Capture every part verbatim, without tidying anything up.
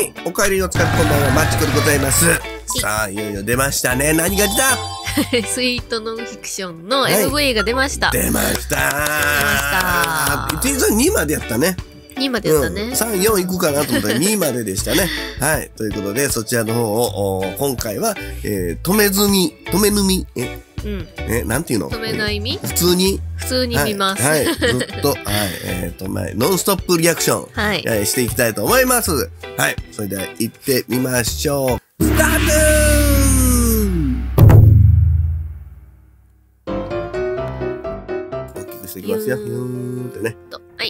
はい、お帰りのつかこんばんは、マッチコでございます。さあ、いよいよ出ましたね。何が出た？スイートノンフィクションの エムブイ が出ました。出ました。出ました。実はにまでやったね。にまでやったね。さん、よん行くかなと思ったらにまででしたね。はい、ということで、そちらの方を、今回は、えー、止めずみ、止めぬみ、え、うん、え、なんていうの？止めないみ？普通に普通に見ます。はい、ずっと、はい、えっと、前、ノンストップリアクション、はい、していきたいと思います。はい、それでは行ってみましょう。スタート！していきますよ。ふーんってね。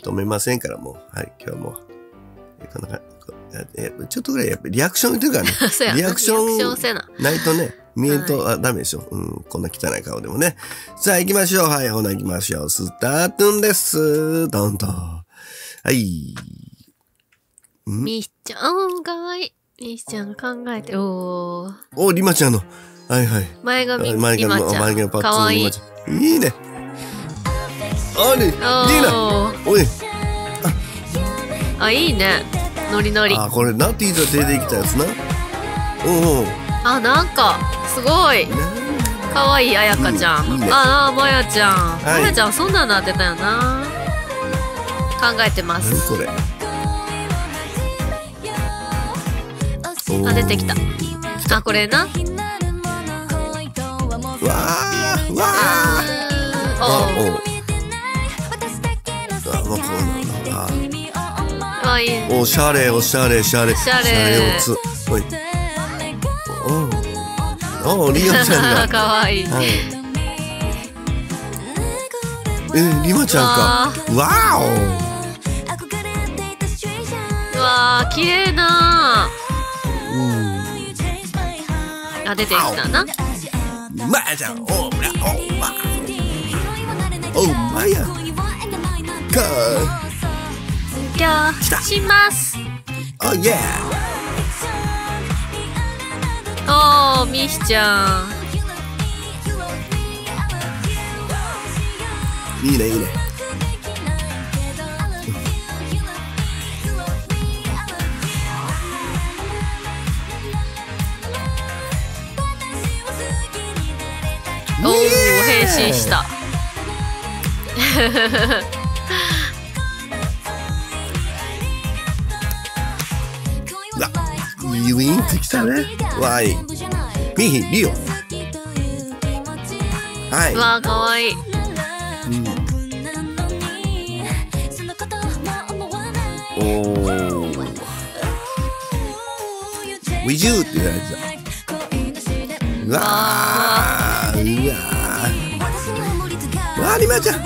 止めませんから、もう。はい、今日はもう。こんな感じ。ちょっとぐらい、やっぱリアクションというかね。リアクションないとね、見えんとダメでしょ。うん、こんな汚い顔でもね。さあ、行きましょう。はい、ほな行きましょう。スタートンです。どんどん。はい。みっちゃん、かわいい。みっちゃんが考えてる。おお、りまちゃんの。はいはい。前髪、前髪のパッツンのりまちゃん。いいね。あれ、いいな。おい。あ、いいね。ノリノリ。あ、これナティーズが出てきたやつな。おお。あ、なんかすごい。可愛いあやかちゃん。ああ、まやちゃん。まやちゃんそんなの当てたよな。考えてます。それ。あ、出てきた。あ、これな。わあ、わあ。おお。おしゃれおしゃれしゃれしゃれおつおいおおりまちゃんがかわいいえりまちゃんかわおわあ綺麗なあ出てきたなまやちゃんおおおまやかします。おいえ。おお、みひちゃん。いいね、いいね。おお、変身した。ウィンってきたね。わい。ミヒリオ。はい。わあ可愛い。おお。ウィジューって言われてた。わあ。うわ。わあリマちゃん。え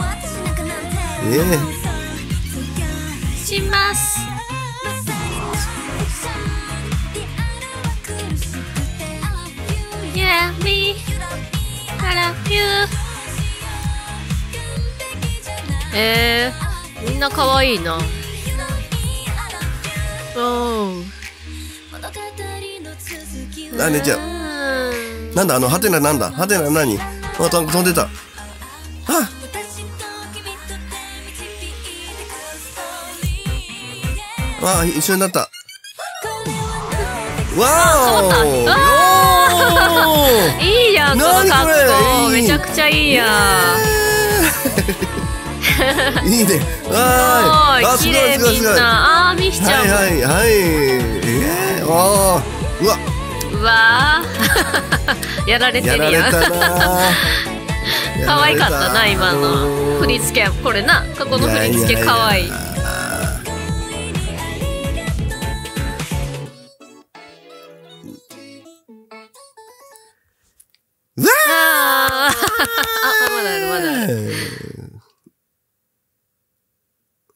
え。します。えー、みんな可愛いな。うん。なんでじゃあ。なんだあのハテナなんだハテナ何？あと飛んでた。あ。ああ一緒になった。わーお。わー。いいやんこの格好めちゃくちゃいいやんいいねはーいすごい綺麗みんなあーみひちゃんはいはいえーあーうわうわやられてるやん可愛かったな今の振り付けこれな過去の振り付け可愛い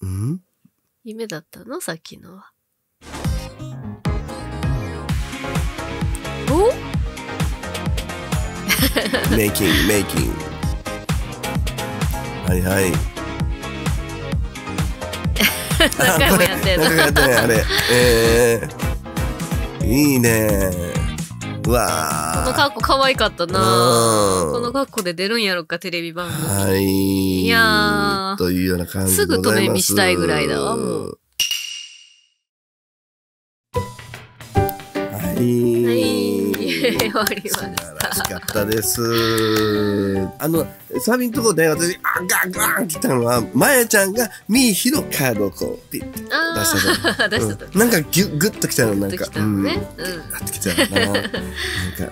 うん夢だったのさっきのはおメイキングメイキングはいはい何回もやってんの何回もやってんのあれえー、いいねうわこの格好可愛かったなこの格好で出るんやろかテレビ番組はいいやというような感じですぐ止め見したいぐらいだわもうり。はい、終わりました。素晴らしかったです。あの、サビのところで私、あガンガンって言ったのは、まやちゃんがミーヒのカードをこう、ピッて出したと。出したと。なんかギュッ、グッときたの、なんか。うん。グッときたの。なんか、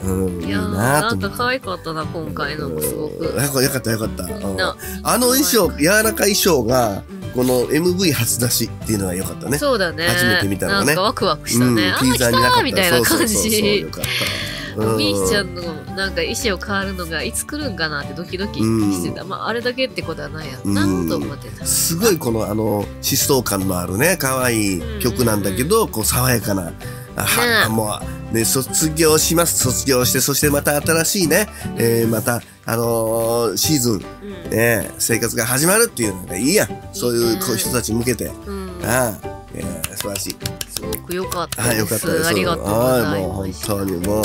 うん、いいなぁと。なんか可愛かったな、今回のもすごく。よかった、よかった。あの衣装、柔らかい衣装が、この エムブイ 初出しっていうのは良かったね。そうだね。初めて見たのね。なんかワクワクしたね。あー来たーみたいな感じ。ミーヒちゃんのなんか意思を変わるのがいつ来るんかなってドキドキしてた。まああれだけってことはないやろなと思ってた。すごいこのあの疾走感のあるね可愛い曲なんだけど、こう爽やかな。あもうね卒業します。卒業してそしてまた新しいねまたあのシーズン。ね、生活が始まるっていうのがいいやん、そういう人たちに向けて、ああ、素晴らしい。すごく良かったです。ありがとうございます。もう本当にもうもう、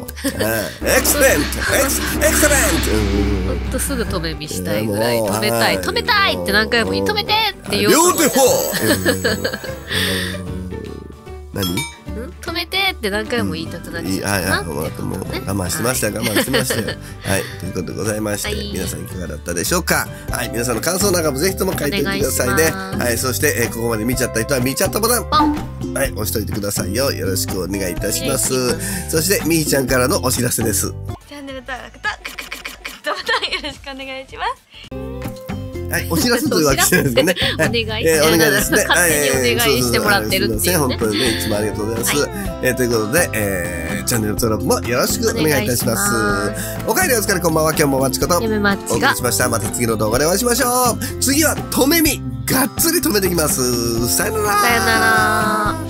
エクセレント、エクセレント。本当すぐ止め見したいぐらい止めたい、止めたいって何回も止めてって言う。両手フォー。何？止めてって何回も言いたくなっちゃう。ああ、もう我慢してました、我慢してましたよ。はい、ということでございまして、皆さんいかがだったでしょうか。はい、皆さんの感想なんかもぜひとも書いておいてくださいね。はい、そしてここまで見ちゃった人は見ちゃったボタン、はい、押しといてくださいよ。よろしくお願いいたします。そしてみーちゃんからのお知らせです。チャンネル登録とグッドボタンよろしくお願いします。はい、お知らせというわけじゃないですね。お願いですね。勝手にお願いしてもらってるっていうね。本当にね、いつもありがとうございます。えということで、えチャンネル登録もよろしくお願いいたします。おかえりお疲れこんばんは、今日もまちことお送りしました。また次の動画でお会いしましょう。次は止めみ、がっつり止めていきます。さよなら。さよなら。